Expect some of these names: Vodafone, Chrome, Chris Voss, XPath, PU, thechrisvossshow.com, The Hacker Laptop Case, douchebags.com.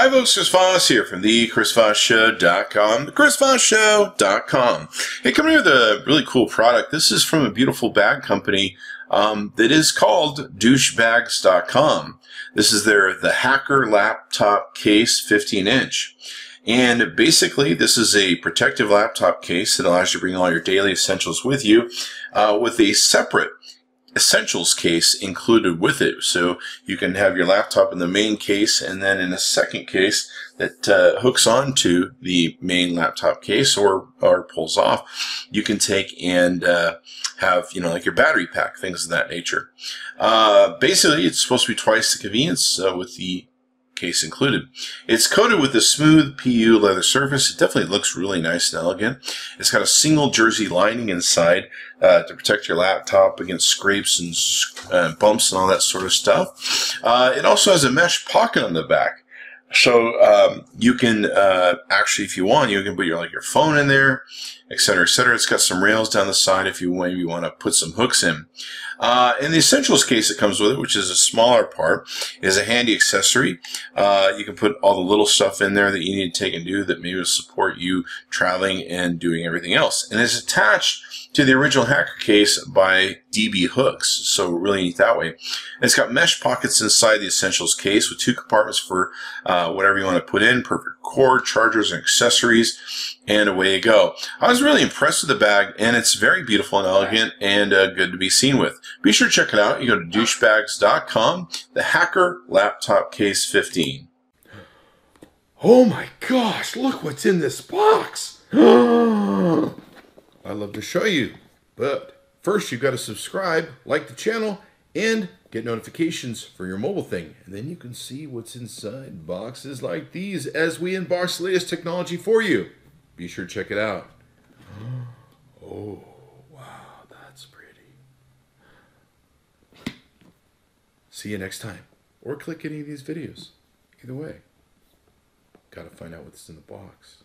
Hi folks, Chris Voss here from thechrisvossshow.com. Hey, coming here with a really cool product. This is from a beautiful bag company that is called douchebags.com. This is the Hacker Laptop Case 15-inch. And basically, this is a protective laptop case that allows you to bring all your daily essentials with you with a separate essentials case included with it. So you can have your laptop in the main case and then in a second case that hooks onto the main laptop case or pulls off. You can take and have, you know, like your battery pack, things of that nature. Basically, it's supposed to be twice the convenience with the case included. It's coated with a smooth PU leather surface. It definitely looks really nice and elegant. It's got a single jersey lining inside to protect your laptop against scrapes and bumps and all that sort of stuff. It also has a mesh pocket on the back. So you can actually, if you want, you can put your phone in there, etc., etc. It's got some rails down the side if you maybe want to put some hooks in. And the essentials case that comes with it, which is a smaller part, is a handy accessory. You can put all the little stuff in there that you need to take and do that maybe will support you traveling and doing everything else. And it's attached to the original Hacker case by DB hooks, so really neat that way. And it's got mesh pockets inside the essentials case with two compartments for whatever you want to put in, perfect cord, chargers, and accessories, and away you go. I was really impressed with the bag, and it's very beautiful and elegant and good to be seen with. Be sure to check it out. You go to douchebags.com, the Hacker Laptop Case 15. Oh my gosh, look what's in this box. I'd love to show you, but first you've got to subscribe, like the channel, and get notifications for your mobile thing. And then you can see what's inside boxes like these as we unbox the latest technology for you. Be sure to check it out. Oh, wow, that's pretty. See you next time. Or click any of these videos. Either way, got to find out what's in the box.